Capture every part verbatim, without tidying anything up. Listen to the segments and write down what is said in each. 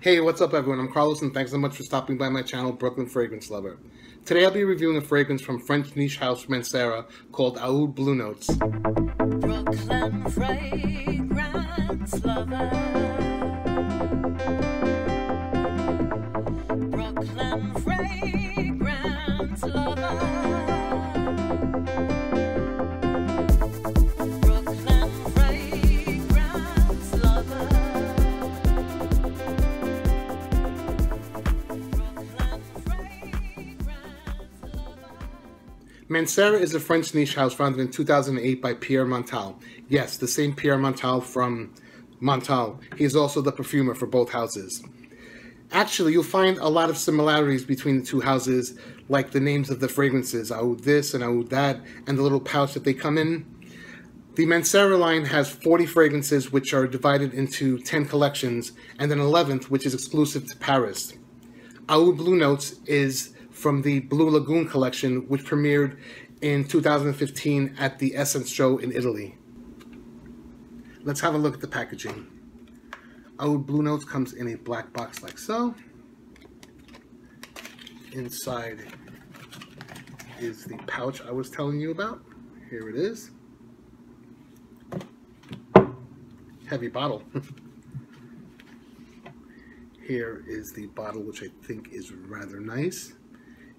Hey, what's up everyone? I'm Carlos and thanks so much for stopping by my channel, Brooklyn Fragrance Lover. Today I'll be reviewing a fragrance from French niche house Mancera called Aoud Blue Notes. Brooklyn Fragrance Lover. Brooklyn Fragrance Lover. Mancera is a French niche house founded in two thousand eight by Pierre Montale. Yes, the same Pierre Montale from Montale. He is also the perfumer for both houses. Actually, you'll find a lot of similarities between the two houses, like the names of the fragrances, Aoud this and Aoud that, and the little pouch that they come in. The Mancera line has forty fragrances, which are divided into ten collections, and an eleventh, which is exclusive to Paris. Aoud Blue Notes is from the Blue Lagoon Collection, which premiered in two thousand fifteen at the Essence Show in Italy. Let's have a look at the packaging. Aoud Blue Notes comes in a black box like so. Inside is the pouch I was telling you about. Here it is. Heavy bottle. Here is the bottle, which I think is rather nice.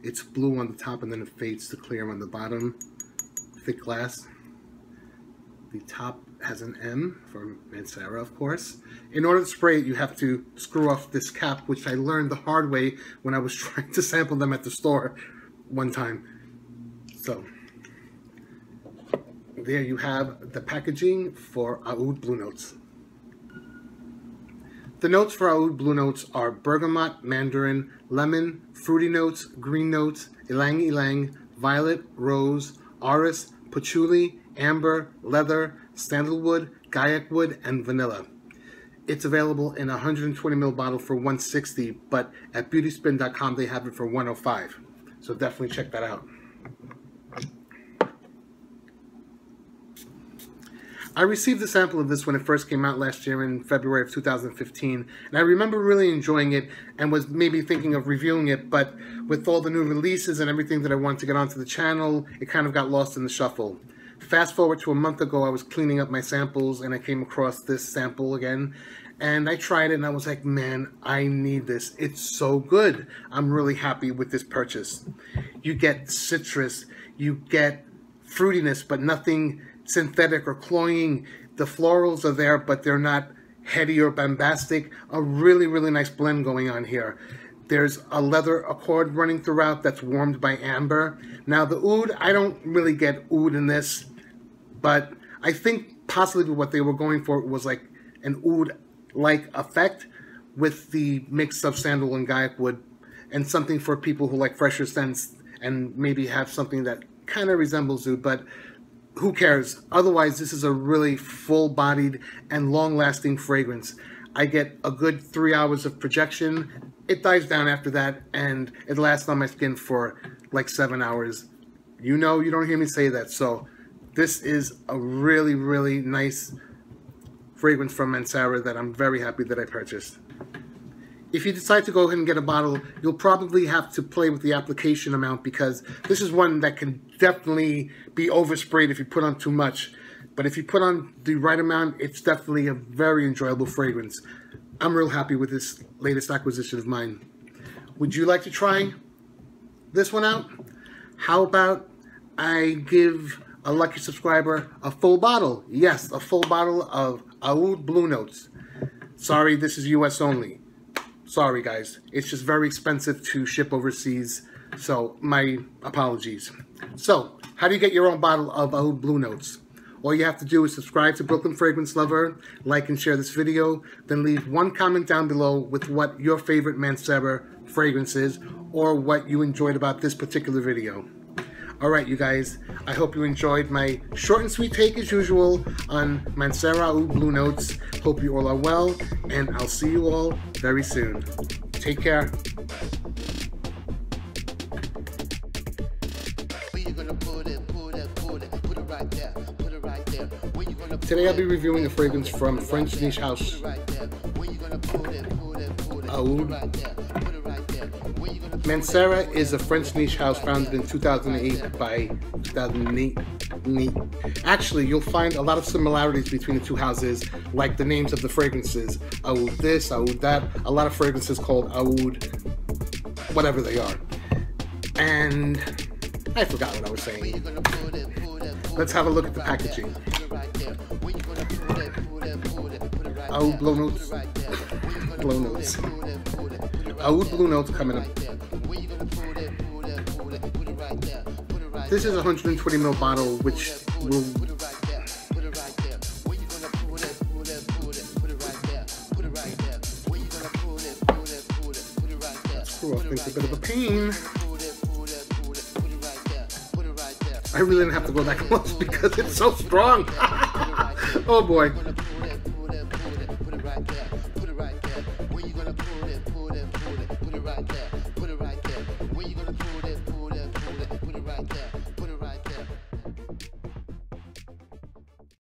It's blue on the top and then it fades to clear on the bottom. Thick glass. The top has an M for Mancera, of course. In order to spray it, you have to screw off this cap, which I learned the hard way when I was trying to sample them at the store one time. So, there you have the packaging for Aoud Blue Notes. The notes for Aoud Blue Notes are bergamot, mandarin, lemon, fruity notes, green notes, ylang-ylang, violet, rose, orris, patchouli, amber, leather, sandalwood, gayak wood, and vanilla. It's available in a one hundred twenty milliliter bottle for one hundred sixty dollars, but at Beautyspin dot com they have it for one hundred five dollars. So definitely check that out. I received a sample of this when it first came out last year in February of two thousand fifteen, and I remember really enjoying it and was maybe thinking of reviewing it, but with all the new releases and everything that I wanted to get onto the channel, it kind of got lost in the shuffle. Fast forward to a month ago, I was cleaning up my samples and I came across this sample again, and I tried it and I was like, man, I need this. It's so good. I'm really happy with this purchase. You get citrus, you get fruitiness, but nothing synthetic or cloying. The florals are there, but they're not heady or bombastic. A really, really nice blend going on here. There's a leather accord running throughout that's warmed by amber. Now the oud, I don't really get oud in this, but I think possibly what they were going for was like an oud-like effect with the mix of sandal and gayak wood, and something for people who like fresher scents and maybe have something that kind of resembles oud, but who cares? Otherwise, this is a really full-bodied and long-lasting fragrance. I get a good three hours of projection. It dies down after that, and it lasts on my skin for like seven hours. You know, you don't hear me say that. So this is a really, really nice fragrance from Mancera that I'm very happy that I purchased. If you decide to go ahead and get a bottle, you'll probably have to play with the application amount, because this is one that can definitely be oversprayed if you put on too much. But if you put on the right amount, it's definitely a very enjoyable fragrance. I'm real happy with this latest acquisition of mine. Would you like to try this one out? How about I give a lucky subscriber a full bottle? Yes, a full bottle of Aoud Blue Notes. Sorry, this is U S only. Sorry guys, it's just very expensive to ship overseas, so my apologies. So, how do you get your own bottle of Aoud Blue Notes? All you have to do is subscribe to Brooklyn Fragrance Lover, like and share this video, then leave one comment down below with what your favorite Mancera fragrance is, or what you enjoyed about this particular video. Alright you guys, I hope you enjoyed my short and sweet take as usual on Mancera Aoud Blue Notes. Hope you all are well, and I'll see you all very soon. Take care. Today I'll be reviewing a fragrance from French niche house. Aoud. Mancera is a French niche house founded in two thousand eight by two thousand eight. Actually, you'll find a lot of similarities between the two houses, like the names of the fragrances. Aoud this, Aoud that, a lot of fragrances called Aoud, whatever they are. And I forgot what I was saying. Let's have a look at the packaging. Aoud Blue Notes. Blue Notes. Aoud Blue Notes coming up. This is a one hundred twenty milliliter bottle, which will... Screw up, it's a bit of a pain. I really didn't have to go that close because it's so strong. Oh boy.